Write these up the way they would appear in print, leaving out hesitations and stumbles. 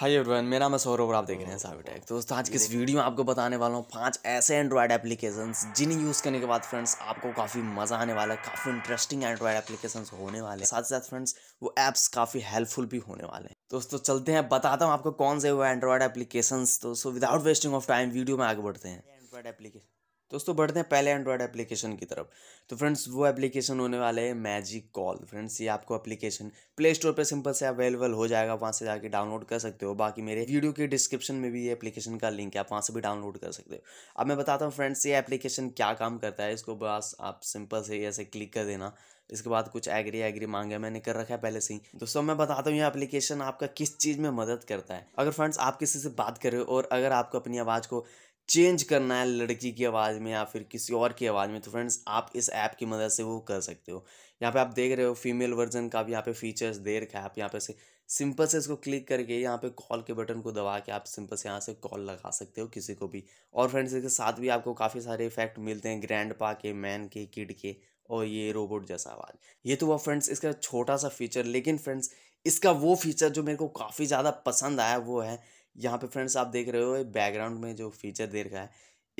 Hi everyone, मेरा नाम है सौरभ और आप देख रहे हैं साइबर टेक। दोस्तों, आज के इस वीडियो में आपको बताने वाला हूँ 5 ऐसे एंड्रॉयड एप्लीकेशंस जिन्हें यूज़ करने के बाद फ्रेंड्स आपको काफ़ी मज़ा आने वाला है। काफ़ी इंटरेस्टिंग एंड्रॉयड एप्लीकेशंस होने वाले हैं, साथ साथ फ्रेंड्स वो ऐप्स काफ़ी हेल्पफुल भी होने वाले हैं। दोस्तों चलते हैं, बताता हूँ आपको कौन से वो एंड्रॉयड एप्लीकेशंस। तो so without wasting of time video में आगे बढ़ते हैं। एंड्रॉयड एप्लीकेशन दोस्तों, बढ़ते हैं पहले एंड्रॉयड एप्लीकेशन की तरफ। तो फ्रेंड्स वो एप्लीकेशन होने वाले हैं मैजिक कॉल। फ्रेंड्स ये आपको एप्लीकेशन प्ले स्टोर पे सिंपल से अवेलेबल हो जाएगा, वहाँ से जाके डाउनलोड कर सकते हो। बाकी मेरे वीडियो के डिस्क्रिप्शन में भी ये एप्लीकेशन का लिंक है, आप वहाँ से भी डाउनलोड कर सकते हो। अब मैं बताता हूँ फ्रेंड्स ये एप्लीकेशन क्या काम करता है। इसको बस आप सिंपल से ऐसे क्लिक कर देना। इसके बाद कुछ एग्री मांगे, मैंने कर रखा है पहले से ही। दोस्तों मैं बताता हूँ ये एप्लीकेशन आपका किस चीज़ में मदद करता है। अगर फ्रेंड्स आप किसी से बात कर रहे हो और अगर आपको अपनी आवाज़ को चेंज करना है लड़की की आवाज़ में या फिर किसी और की आवाज़ में, तो फ्रेंड्स आप इस ऐप की मदद से वो कर सकते हो। यहाँ पे आप देख रहे हो फीमेल वर्जन का भी यहाँ पे फीचर्स दे रखा है। आप यहाँ पे से सिंपल से इसको क्लिक करके यहाँ पे कॉल के बटन को दबा के आप सिंपल से यहाँ से कॉल लगा सकते हो किसी को भी। और फ्रेंड्स इसके साथ भी आपको काफ़ी सारे इफेक्ट मिलते हैं, ग्रैंडपा के, मैन के, किड के और ये रोबोट जैसा आवाज़। ये तो वह फ्रेंड्स इसका छोटा सा फीचर, लेकिन फ्रेंड्स इसका वो फीचर जो मेरे को काफ़ी ज़्यादा पसंद आया वो है यहाँ पे फ्रेंड्स आप देख रहे हो बैकग्राउंड में जो फीचर दे रखा है।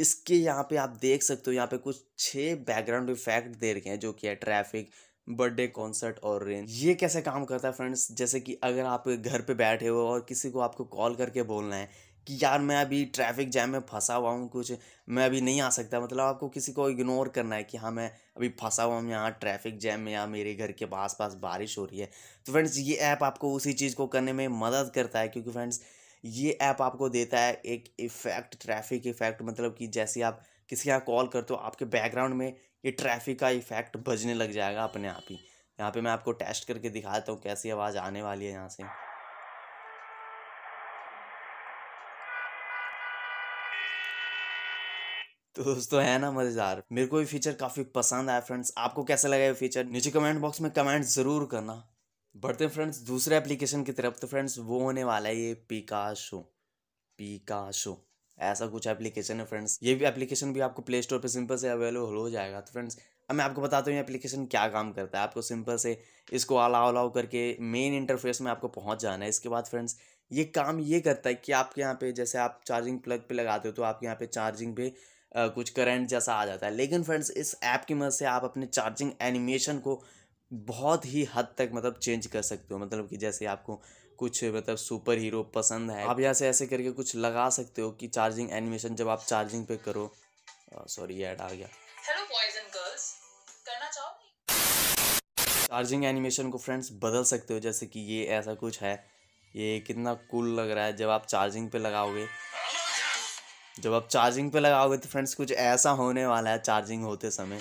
इसके यहाँ पे आप देख सकते हो, यहाँ पे कुछ 6 बैकग्राउंड इफेक्ट दे रखे हैं, जो कि है ट्रैफिक, बर्थडे, कॉन्सर्ट और रेन। ये कैसे काम करता है फ्रेंड्स, जैसे कि अगर आप घर पे बैठे हो और किसी को आपको कॉल करके बोलना है कि यार मैं अभी ट्रैफिक जैम में फंसा हुआ हूँ, कुछ मैं अभी नहीं आ सकता, मतलब आपको किसी को इग्नोर करना है कि हाँ मैं अभी फंसा हुआ हूँ यहाँ ट्रैफिक जैम में या मेरे घर के आसपास बारिश हो रही है। तो फ्रेंड्स ये ऐप आपको उसी चीज़ को करने में मदद करता है, क्योंकि फ्रेंड्स ये ऐप आपको देता है एक इफ़ेक्ट, ट्रैफिक इफ़ेक्ट, मतलब कि जैसे आप किसी के यहाँ कॉल करते हो आपके बैकग्राउंड में ये ट्रैफिक का इफ़ेक्ट बजने लग जाएगा अपने आप ही। यहाँ पे मैं आपको टेस्ट करके दिखाता हूँ कैसी आवाज़ आने वाली है यहाँ से। तो दोस्तों है ना मज़ेदार, मेरे को ये फीचर काफ़ी पसंद आया। फ्रेंड्स आपको कैसा लगा ये फीचर, नीचे कमेंट बॉक्स में कमेंट ज़रूर करना। बढ़ते हैं फ्रेंड्स दूसरे एप्लीकेशन की तरफ। तो फ्रेंड्स वो होने वाला है ये पिकाशो ऐसा कुछ एप्लीकेशन है। फ्रेंड्स ये भी एप्लीकेशन भी आपको प्ले स्टोर पे सिंपल से अवेलेबल हो जाएगा। तो फ्रेंड्स अब मैं आपको बताता हूँ ये एप्लीकेशन क्या काम करता है। आपको सिंपल से इसको अलाउ करके मेन इंटरफेस में आपको पहुँच जाना है। इसके बाद फ्रेंड्स ये काम ये करता है कि आपके यहाँ पे जैसे आप चार्जिंग प्लग पे लगाते हो तो आपके यहाँ पे चार्जिंग पे कुछ करंट जैसा आ जाता है, लेकिन फ्रेंड्स इस ऐप की मदद से आप अपने चार्जिंग एनिमेशन को बहुत ही हद तक मतलब चेंज कर सकते हो। मतलब कि जैसे आपको कुछ मतलब सुपर हीरो पसंद है, आप यहाँ से ऐसे करके कुछ लगा सकते हो कि चार्जिंग एनिमेशन जब आप चार्जिंग पे करो। सॉरी ऐड आ गया। हेलो बॉयज एंड गर्ल्स, करना चाहोगे चार्जिंग एनिमेशन को फ्रेंड्स बदल सकते हो, जैसे कि ये ऐसा कुछ है। ये कितना कूल लग रहा है जब आप चार्जिंग पे लगाओगे। तो फ्रेंड्स कुछ ऐसा होने वाला है चार्जिंग होते समय,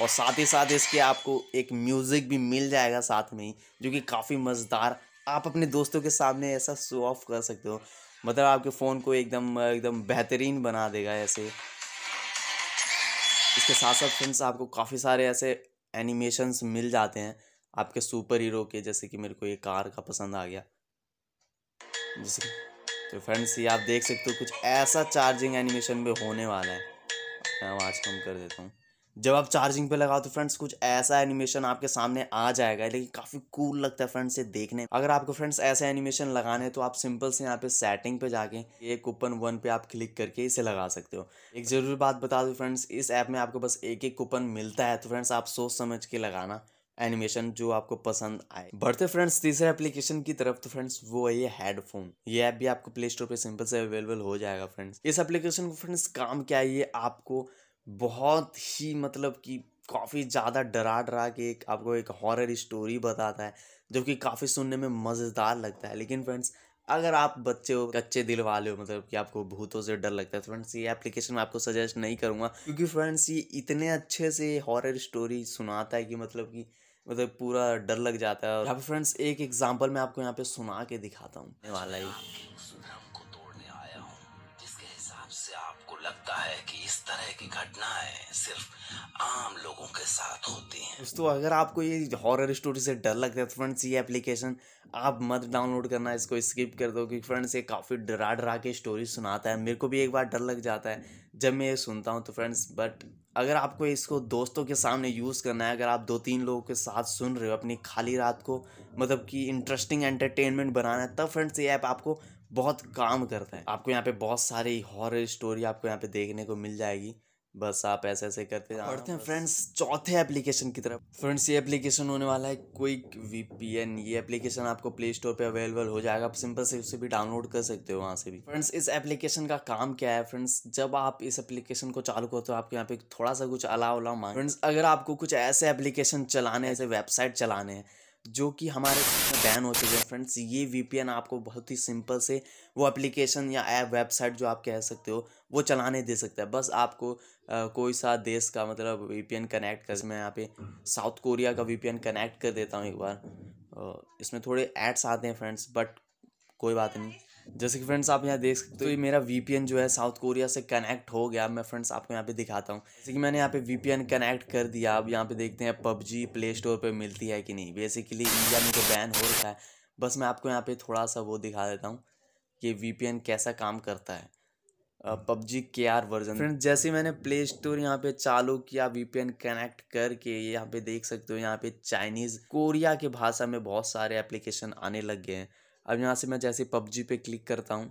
और साथ ही साथ इसके आपको एक म्यूज़िक भी मिल जाएगा साथ में ही, जो कि काफ़ी मज़ेदार। आप अपने दोस्तों के सामने ऐसा शो ऑफ कर सकते हो, मतलब आपके फ़ोन को एकदम बेहतरीन बना देगा ऐसे। इसके साथ साथ फ्रेंड्स आपको काफ़ी सारे ऐसे एनिमेशंस मिल जाते हैं आपके सुपर हीरो के, जैसे कि मेरे को ये कार का पसंद आ गया। तो फ्रेंड्स ये आप देख सकते हो कुछ ऐसा चार्जिंग एनिमेशन में होने वाला है। मैं आवाज़ कम कर देता हूँ। जब आप चार्जिंग पे लगाओ तो फ्रेंड्स कुछ ऐसा एनिमेशन आपके सामने आ जाएगा, लेकिन काफ़ी कूल लगता है फ्रेंड्स ये देखने। अगर आपको फ्रेंड्स ऐसे एनिमेशन लगाने तो आप सिंपल से यहाँ पे सेटिंग पे जाके ये कूपन 1 पे आप क्लिक करके इसे लगा सकते हो। एक ज़रूरी बात बता दूँ फ्रेंड्स, इस ऐप में आपको बस एक कूपन मिलता है, तो फ्रेंड्स आप सोच समझ के लगाना एनिमेशन जो आपको पसंद आए। बढ़ते फ्रेंड्स तीसरे एप्लीकेशन की तरफ। तो फ्रेंड्स वो है ये हेडफोन। ये ऐप भी आपको प्ले स्टोर पर सिंपल से अवेलेबल हो जाएगा। फ्रेंड्स इस एप्लीकेशन को फ्रेंड्स काम क्या है, ये आपको बहुत ही मतलब कि काफ़ी ज़्यादा डरा के आपको एक हॉरर स्टोरी बताता है, जो कि काफ़ी सुनने में मज़ेदार लगता है। लेकिन फ्रेंड्स अगर आप बच्चे हो, कच्चे दिल वाले हो, मतलब कि आपको भूतों से डर लगता है, तो फ्रेंड्स ये एप्लीकेशन मैं आपको सजेस्ट नहीं करूँगा, क्योंकि फ्रेंड्स ये इतने अच्छे से हॉरर स्टोरी सुनाता है कि मतलब पूरा डर लग जाता है। यहाँ पर फ्रेंड्स एक एग्जाम्पल मैं आपको यहाँ पर सुना के दिखाता हूँ वाला ही। आपको लगता है कि इस तरह की घटनाएं सिर्फ आम लोगों के साथ होती हैं। दोस्तों अगर आपको ये हॉरर स्टोरी से डर लगता है तो फ्रेंड्स ये एप्लीकेशन आप मत डाउनलोड करना, इसको स्किप कर दो, क्योंकि फ्रेंड्स ये काफ़ी डरा के स्टोरी सुनाता है। मेरे को भी एक बार डर लग जाता है जब मैं ये सुनता हूँ तो फ्रेंड्स। बट अगर आपको इसको दोस्तों के सामने यूज़ करना है, अगर आप 2-3 लोगों के साथ सुन रहे हो अपनी खाली रात को, मतलब कि इंटरेस्टिंग एंटरटेनमेंट बनाना है, तब फ्रेंड्स ये ऐप आपको बहुत काम करता है। आपको यहाँ पे बहुत सारी हॉरर स्टोरी आपको यहाँ पे देखने को मिल जाएगी, बस आप ऐसे ऐसे करते हैं। फ्रेंड्स चौथे एप्लीकेशन की तरफ। फ्रेंड्स ये एप्लीकेशन होने वाला है क्विक वीपीएन। ये एप्लीकेशन आपको प्ले स्टोर पे अवेलेबल हो जाएगा, आप सिंपल से उसे भी डाउनलोड कर सकते हो वहाँ से भी। फ्रेंड्स इस एप्लीकेशन का काम क्या है, फ्रेंड्स जब आप इस एप्लीकेशन को चालू करते हो आपके यहाँ पे थोड़ा सा कुछ अलाव उलाव मांग। फ्रेंड्स अगर आपको कुछ ऐसे एप्लीकेशन चलाने, ऐसे वेबसाइट चलाने हैं जो कि हमारे बैन हो चुके हैं, फ्रेंड्स ये वीपीएन आपको बहुत ही सिंपल से वो एप्लीकेशन या ऐप वेबसाइट जो आप कह सकते हो वो चलाने दे सकता है। बस आपको कोई सा देश का मतलब वीपीएन कनेक्ट कर। मैं यहाँ पे साउथ कोरिया का वीपीएन कनेक्ट कर देता हूँ एक बार। इसमें थोड़े एड्स आते हैं फ्रेंड्स, बट कोई बात नहीं। जैसे कि फ्रेंड्स आप यहाँ देख सकते हो तो ये मेरा वीपीएन जो है साउथ कोरिया से कनेक्ट हो गया। मैं फ्रेंड्स आपको यहाँ पे दिखाता हूँ, जैसे कि मैंने यहाँ पे वीपीएन कनेक्ट कर दिया। अब यहाँ पे देखते हैं पबजी प्ले स्टोर पे मिलती है कि नहीं। बेसिकली इंडिया में तो बैन हो रखा है, बस मैं आपको यहाँ पे थोड़ा सा वो दिखा देता हूँ कि वीपीएन कैसा काम करता है। PUBG KR version. फ्रेंड्स जैसे मैंने प्ले स्टोर यहाँ पे चालू किया वीपीएन कनेक्ट करके, ये यहाँ पे देख सकते हो यहाँ पे चाइनीज़ कोरिया की भाषा में बहुत सारे एप्लीकेशन आने लग गए हैं। अब यहाँ से मैं जैसे PUBG पे क्लिक करता हूँ,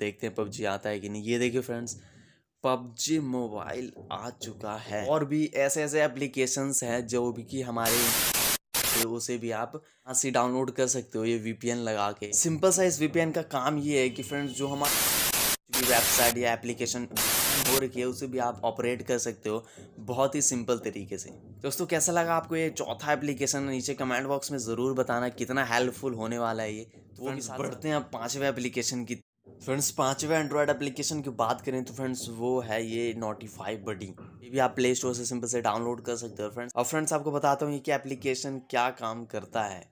देखते हैं PUBG आता है कि नहीं। ये देखिए फ्रेंड्स PUBG मोबाइल आ चुका है। और भी ऐसे ऐसे एप्लीकेशंस हैं जो भी कि हमारे उसे भी आप यहाँ से डाउनलोड कर सकते हो ये VPN लगा के। सिंपल सा इस VPN का काम ये है कि फ्रेंड्स जो हमारी वेबसाइट या एप्लीकेशन हो रखी है उसे भी आप ऑपरेट कर सकते हो बहुत ही सिंपल तरीके से। दोस्तों कैसा लगा आपको ये चौथा एप्लीकेशन, नीचे कमेंट बॉक्स में ज़रूर बताना कितना हेल्पफुल होने वाला है ये। तो फ्रेंड्स बढ़ते हैं पांचवें एप्लीकेशन की। फ्रेंड्स पांचवें एंड्रॉयड एप्लीकेशन की बात करें तो फ्रेंड्स वो है ये नोटिफाई बडी। ये भी आप प्ले स्टोर से सिंपल से डाउनलोड कर सकते हो फ्रेंड्स। और फ्रेंड्स आपको बताता हूँ ये क्या एप्लीकेशन क्या काम करता है।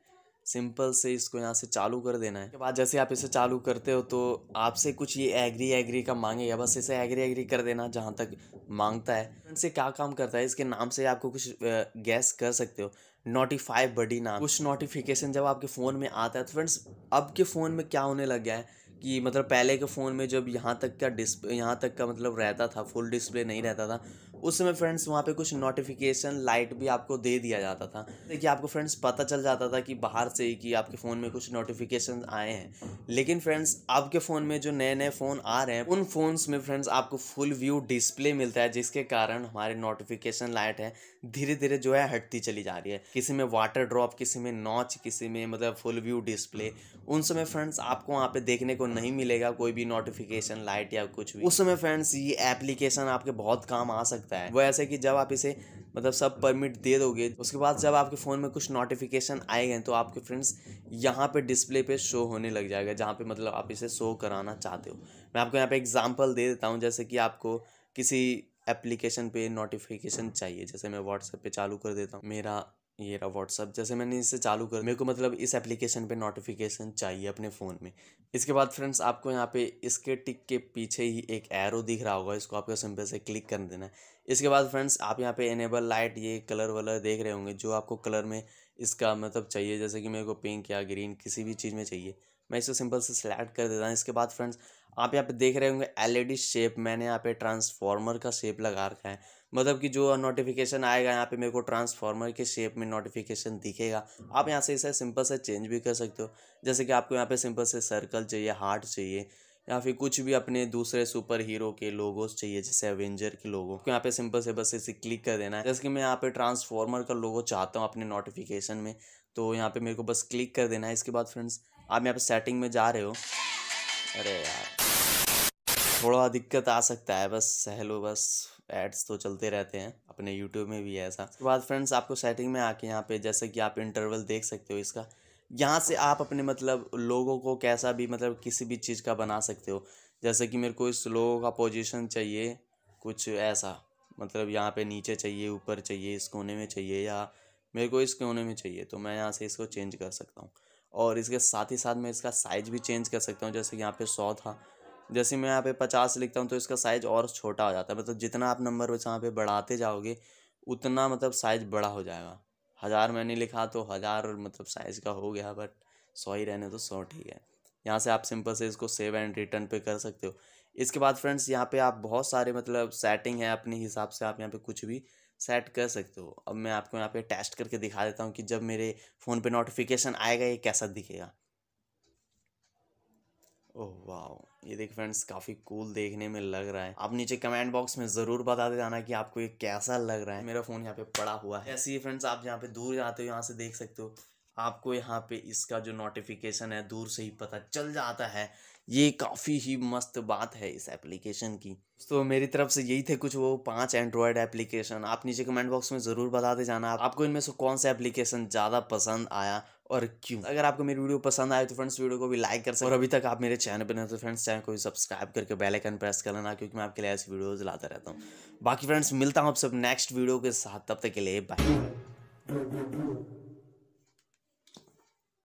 सिंपल से इसको यहाँ से चालू कर देना है। उसके बाद जैसे आप इसे चालू करते हो तो आपसे कुछ ये एग्री एग्री का मांगेगा, बस इसे एग्री एग्री कर देना जहाँ तक मांगता है। इनसे क्या काम करता है इसके नाम से आपको कुछ गैस कर सकते हो, नोटिफाई बडी नाम। कुछ नोटिफिकेशन जब आपके फ़ोन में आता है तो फ्रेंड्स अब के फ़ोन में क्या होने लग गया है कि मतलब पहले के फ़ोन में जब यहाँ तक का मतलब रहता था, फुल डिस्प्ले नहीं रहता था उस समय फ्रेंड्स, वहाँ पे कुछ नोटिफिकेशन लाइट भी आपको दे दिया जाता था। देखिए आपको फ्रेंड्स पता चल जाता था कि बाहर से ही कि आपके फ़ोन में कुछ नोटिफिकेशन आए हैं। लेकिन फ्रेंड्स आपके फ़ोन में जो नए नए फ़ोन आ रहे हैं उन फ़ोन्स में फ्रेंड्स आपको फुल व्यू डिस्प्ले मिलता है, जिसके कारण हमारे नोटिफिकेशन लाइट है धीरे धीरे जो है हटती चली जा रही है। किसी में वाटर ड्रॉप, किसी में नॉच, किसी में मतलब फुल व्यू डिस्प्ले। उन समय फ्रेंड्स आपको वहाँ पर देखने को नहीं मिलेगा कोई भी नोटिफिकेशन लाइट या कुछ भी। उस समय फ्रेंड्स ये एप्लीकेशन आपके बहुत काम आ सकता है। वो ऐसे कि जब आप इसे मतलब सब परमिट दे दोगे उसके बाद जब आपके फ़ोन में कुछ नोटिफिकेशन आएंगे तो आपके फ्रेंड्स यहाँ पे डिस्प्ले पे शो होने लग जाएगा, जहाँ पे मतलब आप इसे शो कराना चाहते हो। मैं आपको यहाँ पे एग्जांपल दे देता हूँ, जैसे कि आपको किसी एप्लीकेशन पे नोटिफिकेशन चाहिए। जैसे मैं व्हाट्सएप पे चालू कर देता हूँ, ये रहा व्हाट्सअप। जैसे मैंने इसे चालू कर, मेरे को मतलब इस एप्लीकेशन पे नोटिफिकेशन चाहिए अपने फ़ोन में। इसके बाद फ्रेंड्स आपको यहाँ पे इसके टिक के पीछे ही एक एरो दिख रहा होगा, इसको आपको सिंपल से क्लिक कर देना है। इसके बाद फ्रेंड्स आप यहाँ पे इनेबल लाइट, ये कलर वलर देख रहे होंगे जो आपको कलर में इसका मतलब चाहिए। जैसे कि मेरे को पिंक या ग्रीन किसी भी चीज़ में चाहिए, मैं इसको सिंपल से सिलेक्ट कर देता हूँ। इसके बाद फ्रेंड्स आप यहाँ पे देख रहे होंगे LED शेप, मैंने यहाँ पे ट्रांसफार्मर का शेप लगा रखा है, मतलब कि जो नोटिफिकेशन आएगा यहाँ पे मेरे को ट्रांसफार्मर के शेप में नोटिफिकेशन दिखेगा। आप यहाँ से इसे सिंपल से चेंज भी कर सकते हो, जैसे कि आपको यहाँ पे सिंपल से सर्कल चाहिए, हार्ट चाहिए, या फिर कुछ भी अपने दूसरे सुपर हीरो के लोगोस चाहिए, जैसे एवेंजर के लोगो। यहाँ पे सिंपल से बस इसे क्लिक कर देना है। जैसे कि मैं यहाँ पे ट्रांसफार्मर का लोगो चाहता हूँ अपने नोटिफिकेशन में, तो यहाँ पे मेरे को बस क्लिक कर देना है। इसके बाद फ्रेंड्स आप यहाँ पे सेटिंग में जा रहे हो, अरे यार थोड़ा दिक्कत आ सकता है, बस सह लो, बस एड्स तो चलते रहते हैं अपने यूट्यूब में भी ऐसा। उसके बाद फ्रेंड्स आपको सेटिंग में आके यहाँ पे जैसे कि आप इंटरवल देख सकते हो इसका, यहाँ से आप अपने मतलब लोगों को कैसा भी मतलब किसी भी चीज़ का बना सकते हो। जैसे कि मेरे को इस लोगों का पोजीशन चाहिए कुछ ऐसा, मतलब यहाँ पे नीचे चाहिए, ऊपर चाहिए, इस कोने में चाहिए, या मेरे को इस कोने में चाहिए, तो मैं यहाँ से इसको चेंज कर सकता हूँ। और इसके साथ ही साथ मैं इसका साइज़ भी चेंज कर सकता हूँ। जैसे कि यहाँ पे 100 था, जैसे मैं यहाँ पे 50 लिखता हूँ तो इसका साइज़ और छोटा हो जाता है। मतलब जितना आप नंबर बस यहाँ पे बढ़ाते जाओगे उतना मतलब साइज़ बड़ा हो जाएगा। 1000 मैंने लिखा तो 1000 मतलब साइज़ का हो गया, बट 100 ही रहने तो 100 ठीक है। यहाँ से आप सिंपल से इसको सेव एंड रिटर्न पे कर सकते हो। इसके बाद फ्रेंड्स यहाँ पे आप बहुत सारे मतलब सेटिंग है, अपने हिसाब से आप यहाँ पे कुछ भी सेट कर सकते हो। अब मैं आपको यहाँ पे टेस्ट करके दिखा देता हूँ कि जब मेरे फ़ोन पे नोटिफिकेशन आएगा ये कैसा दिखेगा। ओह वाह, ये देख फ्रेंड्स काफ़ी कूल देखने में लग रहा है। आप नीचे कमेंट बॉक्स में ज़रूर बता देना कि आपको ये कैसा लग रहा है। मेरा फ़ोन यहाँ पे पड़ा हुआ है ऐसे ही। फ्रेंड्स आप यहाँ पे दूर जाते हो, यहाँ से देख सकते हो, आपको यहाँ पे इसका जो नोटिफिकेशन है दूर से ही पता चल जाता है। ये काफ़ी ही मस्त बात है इस एप्लीकेशन की। तो मेरी तरफ से यही थे कुछ वो 5 एंड्रॉयड एप्लीकेशन। आप नीचे कमेंट बॉक्स में ज़रूर बताते जाना आपको इनमें से कौन सा एप्लीकेशन ज़्यादा पसंद आया और क्यों। अगर आपको मेरी वीडियो पसंद आए तो फ्रेंड्स वीडियो को भी लाइक कर सकते हैं। और अभी तक आप मेरे चैनल पर नहीं तो फ्रेंड्स चैनल को भी सब्सक्राइब करके बेल आइकन प्रेस कर लेना, क्योंकि मैं आपके लिए ऐसी वीडियोज़ लाता रहता हूँ। बाकी फ्रेंड्स मिलता हूँ आप सब नेक्स्ट वीडियो के साथ, तब तक के लिए बाय।